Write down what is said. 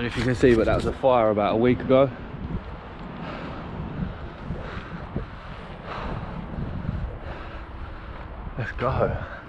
I don't know if you can see, but that was a fire about a week ago. Let's go.